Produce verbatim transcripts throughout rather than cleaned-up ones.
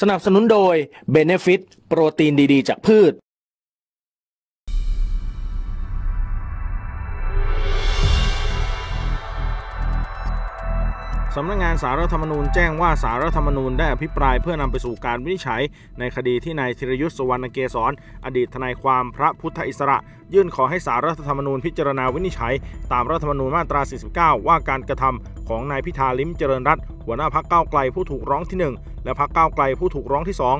สนับสนุนโดย Benefit โปรตีนดีๆจากพืชสำนักงานสารรัฐธรรมนูญแจ้งว่าสารรัฐธรรมนูญได้อภิปรายเพื่อนำไปสู่การวินิจฉัยในคดีที่นายธีรยุทธ สุวรรณเกศรอดีตทนายความพระพุทธอิสระยื่นขอให้สารรัฐธรรมนูญพิจารณาวินิจฉัยตามรัฐธรรมนูญมาตรา สี่สิบเก้าว่าการกระทำของนายพิธาลิ้มเจริญรัตน์หัวหน้าพรรคก้าวไกลผู้ถูกร้องที่หนึ่งและพรรคก้าวไกลผู้ถูกร้องที่สอง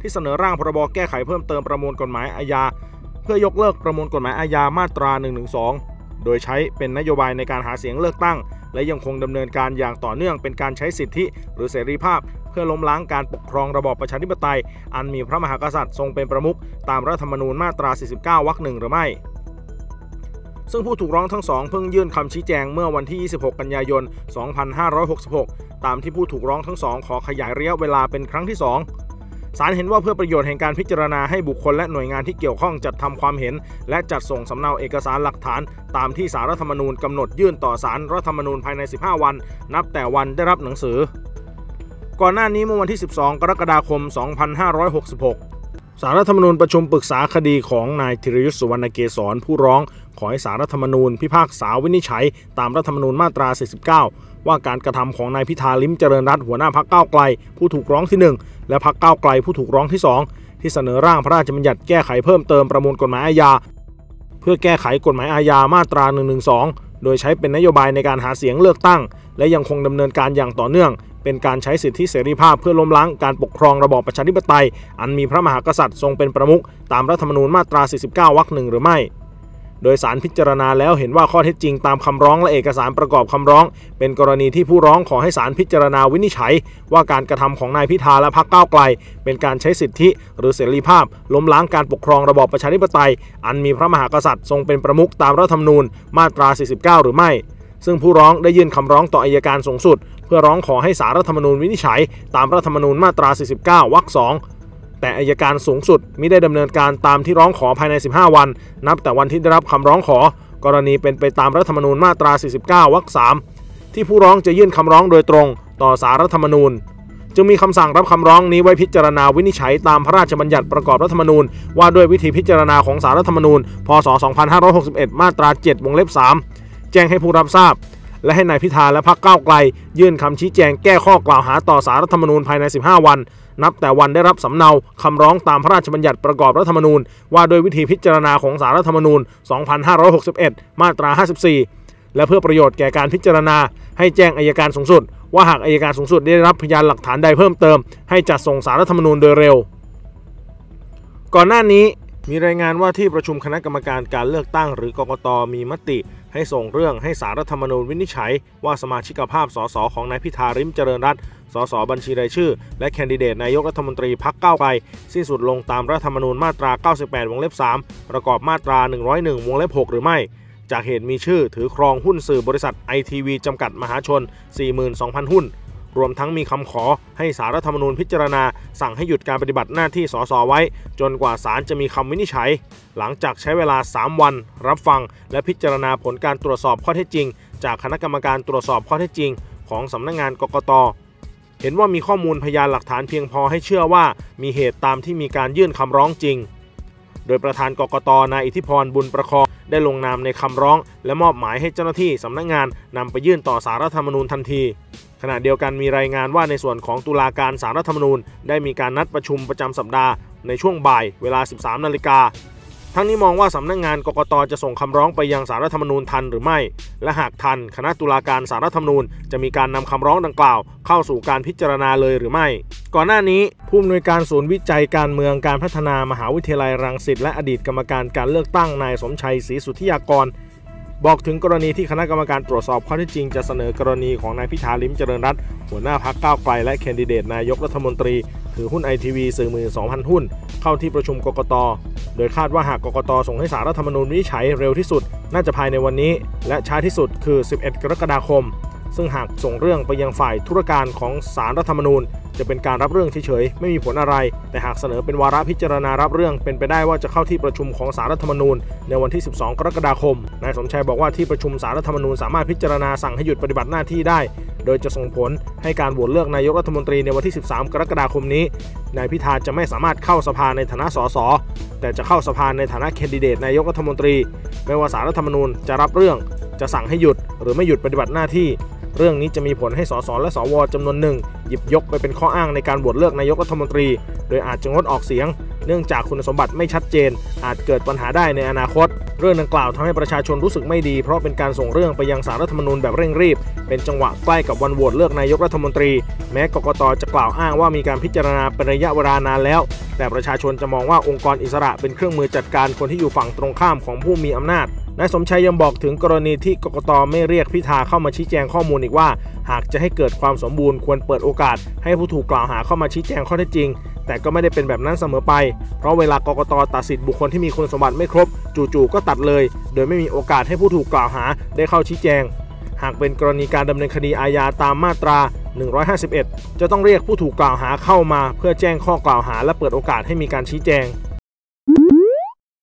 ที่เสนอร่างพรบแก้ไขเพิ่มเติมประมวลกฎหมายอาญาเพื่อยกเลิกประมวลกฎหมายอาญามาตรา หนึ่งหนึ่งสองโดยใช้เป็นนโยบายในการหาเสียงเลือกตั้งและยังคงดำเนินการอย่างต่อเนื่องเป็นการใช้สิทธิหรือเสรีภาพเพื่อล้มล้างการปกครองระบอบประชาธิปไตยอันมีพระมหากษัตริย์ทรงเป็นประมุขตามรัฐธรรมนูญมาตรา สี่สิบเก้าวรรคหนึ่งหรือไม่ซึ่งผู้ถูกร้องทั้งสองเพิ่งยื่นคำชี้แจงเมื่อวันที่ ยี่สิบหกกันยายนสองพันห้าร้อยหกสิบหกตามที่ผู้ถูกร้องทั้งสองขอขยายระยะเวลาเป็นครั้งที่สองศาลเห็นว่าเพื่อประโยชน์แห่งการพิจารณาให้บุคคลและหน่วยงานที่เกี่ยวข้องจัดทำความเห็นและจัดส่งสำเนาเอกสารหลักฐานตามที่ศาลรัฐธรรมนูญกำหนดยื่นต่อศาลรัฐธรรมนูญภายในสิบห้าวันนับแต่วันได้รับหนังสือก่อนหน้านี้เมื่อวันที่สิบสองกรกฎาคมสองพันห้าร้อยหกสิบหกศาลรัฐธรรมนูญประชุมปรึกษาคดีของนายธีรยุทธ สุวรรณเกศรผู้ร้องขอให้ศาลรัฐธรรมนูญพิพากษาวินิจฉัยตามรัฐธรรมนูญมาตราสี่สิบเก้าว่าการกระทำของนายพิธาลิ้มเจริญรัตน์หัวหน้าพรรคก้าวไกลผู้ถูกร้องที่หนึ่งและพรรคก้าวไกลผู้ถูกร้องที่สองที่เสนอร่างพระราชบัญญัติแก้ไขเพิ่มเติมประมวลกฎหมายอาญาเพื่อแก้ไขกฎหมายอาญามาตราหนึ่งหนึ่งสองโดยใช้เป็นนโยบายในการหาเสียงเลือกตั้งและยังคงดำเนินการอย่างต่อเนื่องเป็นการใช้สิทธิเสรีภาพเพื่อล้มล้างการปกครองระบอบประชาธิปไตยอันมีพระมหากษัตริย์ทรงเป็นประมุขตามรัฐธรรมนูญมาตรา สี่สิบเก้าวรรคหนึ่งหรือไม่โดยศาลพิจารณาแล้วเห็นว่าข้อเท็จจริงตามคำร้องและเอกสารประกอบคำร้องเป็นกรณีที่ผู้ร้องขอให้ศาลพิจารณาวินิจฉัยว่าการกระทำของนายพิธาและพรรคก้าวไกลเป็นการใช้สิทธิหรือเสรีภาพล้มล้างการปกครองระบอบประชาธิปไตยอันมีพระมหากษัตริย์ทรงเป็นประมุขตามรัฐธรรมนูญมาตรา สี่สิบเก้าหรือไม่ซึ่งผู้ร้องได้ยื่นคำร้องต่ออัยการสูงสุดเพื่อร้องขอให้ศาลรัฐธรรมนูญวินิจฉัยตามรัฐธรรมนูญมาตราสี่สิบเก้าวรรคสองแต่อัยการสูงสุดมิได้ดำเนินการตามที่ร้องขอภายในสิบห้าวันนับแต่วันที่ได้รับคำร้องขอกรณีเป็นไปตามรัฐธรรมนูญมาตราสี่สิบเก้าวรรคสามที่ผู้ร้องจะยื่นคำร้องโดยตรงต่อศาลรัฐธรรมนูญจึงมีคำสั่งรับคำร้องนี้ไว้พิจารณาวินิจฉัยตามพระราชบัญญัติประกอบรัฐธรรมนูญว่าด้วยวิธีพิจารณาของศาลรัฐธรรมนูญพ.ศ.สองพันห้าร้อยหกสิบเอ็ดมาตราเจ็ดวงเล็บสามแจ้งให้ผู้รับทราบและให้นายพิธาและพรรคก้าวไกลยื่นคำชี้แจงแก้ข้อกล่าวหาต่อศาลรัฐธรรมนูญภายในสิบห้าวันนับแต่วันได้รับสำเนาคำร้องตามพระราชบัญญัติประกอบรัฐธรรมนูญว่าโดยวิธีพิจารณาของศาลรัฐธรรมนูญสองพันห้าร้อยหกสิบเอ็ดมาตราห้าสิบสี่และเพื่อประโยชน์แก่การพิจารณาให้แจ้งอัยการสูงสุดว่าหากอัยการสูงสุดได้รับพยานหลักฐานใดเพิ่มเติมให้จัดส่งศาลรัฐธรรมนูญโดยเร็วก่อนหน้านี้มีรายงานว่าที่ประชุมคณะกรรมการการเลือกตั้งหรือกกต.มีมติให้ส่งเรื่องให้ศาลรัฐธรรมนูญวินิจฉัยว่าสมาชิกภาพสสของนายพิธาลิ้มเจริญรัตน์สสบัญชีรายชื่อและแคนดิเดตนายกรัฐมนตรีพรรคก้าวไกลสิ้นสุดลงตามรัฐธรรมนูญมาตราเก้าสิบแปดวงเล็บสามประกอบมาตราหนึ่งร้อยเอ็ดวงเล็บหกหรือไม่จากเหตุมีชื่อถือครองหุ้นสื่อบริษัทไอทีวีจำกัดมหาชน สี่หมื่นสองพัน หุ้นรวมทั้งมีคำขอให้ศาลรัฐธรรมนูญพิจารณาสั่งให้หยุดการปฏิบัติหน้าที่สสไว้จนกว่าศาลจะมีคำวินิจฉัยหลังจากใช้เวลาสามวันรับฟังและพิจารณาผลการตรวจสอบข้อเท็จจริงจากคณะกรรมการตรวจสอบข้อเท็จจริงของสำนักงานกกต.เห็นว่ามีข้อมูลพยานหลักฐานเพียงพอให้เชื่อว่ามีเหตุตามที่มีการยื่นคำร้องจริงโดยประธานกกต.นายอิทธิพรบุญประคองได้ลงนามในคำร้องและมอบหมายให้เจ้าหน้าที่สำนักงานนำไปยื่นต่อศาลรัฐธรรมนูญทันทีขณะเดียวกันมีรายงานว่าในส่วนของตุลาการศาลรัฐธรรมนูญได้มีการนัดประชุมประจำสัปดาห์ในช่วงบ่ายเวลา สิบสามนาฬิกาทั้งนี้มองว่าสำนักงานกกต.จะส่งคำร้องไปยังศาลรัฐธรรมนูญทันหรือไม่และหากทันคณะตุลาการศาลรัฐธรรมนูญจะมีการนำคำร้องดังกล่าวเข้าสู่การพิจารณาเลยหรือไม่ก่อนหน้านี้ผู้อำนวยการศูนย์วิจัยการเมืองการพัฒนามหาวิทยาลัยรังสิตและอดีตกรรมการการเลือกตั้งนายสมชัยศรีสุทธิยากรบอกถึงกรณีที่คณะกรรมการตรวจสอบข้อเท็จจริงจะเสนอกรณีของนายพิธาลิ้มเจริญรัตน์หัวหน้าพรรคก้าวไกลและแคนดิเดตนายกรัฐมนตรีถือหุ้นไอทีวีสื่อมือ สองพัน หุ้นเข้าที่ประชุมกกต.โดยคาดว่าหากกกต.ส่งให้ศาลรัฐธรรมนูญวินิจฉัยเร็วที่สุดน่าจะภายในวันนี้และช้าที่สุดคือสิบเอ็ดกรกฎาคม ซึ่งหากส่งเรื่องไปยังฝ่ายธุรการของศาลรัฐธรรมนูญจะเป็นการรับเรื่องเฉยๆไม่มีผลอะไรแต่หากเสนอเป็นวาระพิจารณารับเรื่องเป็นไปได้ว่าจะเข้าที่ประชุมของศาลรัฐธรรมนูญในวันที่สิบสองกรกฎาคมนายสมชัยบอกว่าที่ประชุมศาลรัฐธรรมนูญสามารถพิจารณาสั่งให้หยุดปฏิบัติหน้าที่ได้โดยจะส่งผลให้การโหวตเลือกนายกรัฐมนตรีในวันที่สิบสามกรกฎาคมนี้นายพิธาจะไม่สามารถเข้าสภาในฐานะสสแต่จะเข้าสภาในฐานะแคนดิเดตนายกรัฐมนตรีไม่ว่าศาลรัฐธรรมนูญจะรับเรื่องจะสั่งให้หยุดหรือไม่หยุดปฏิบัติหน้าที่เรื่องนี้จะมีผลให้สสและสวจำนวนหนึ่งหยิบยกไปเป็นข้ออ้างในการโหวตเลือกนายกรัฐมนตรีโดยอาจจะงดออกเสียงเนื่องจากคุณสมบัติไม่ชัดเจนอาจเกิดปัญหาได้ในอนาคตเรื่องดังกล่าวทำให้ประชาชนรู้สึกไม่ดีเพราะเป็นการส่งเรื่องไปยังศาลรัฐธรรมนูญแบบเร่งรีบเป็นจังหวะใกล้กับวันโหวตเลือกนายกรัฐมนตรีแม้กกต.จะกล่าวอ้างว่ามีการพิจารณาเป็นระยะเวลานานแล้วแต่ประชาชนจะมองว่าองค์กรอิสระเป็นเครื่องมือจัดการคนที่อยู่ฝั่งตรงข้ามของผู้มีอำนาจนายสมชัยยังบอกถึงกรณีที่กกต.ไม่เรียกพิธาเข้ามาชี้แจงข้อมูลอีกว่าหากจะให้เกิดความสมบูรณ์ควรเปิดโอกาสให้ผู้ถูกกล่าวหาเข้ามาชี้แจงข้อเท็จจริงแต่ก็ไม่ได้เป็นแบบนั้นเสมอไปเพราะเวลากกต.ตัดสิทธิบุคคลที่มีคุณสมบัติไม่ครบจู่ๆก็ตัดเลยโดยไม่มีโอกาสให้ผู้ถูกกล่าวหาได้เข้าชี้แจงหากเป็นกรณีการดำเนินคดีอาญาตามมาตราหนึ่งร้อยห้าสิบเอ็ดจะต้องเรียกผู้ถูกกล่าวหาเข้ามาเพื่อแจ้งข้อกล่าวหาและเปิดโอกาสให้มีการชี้แจง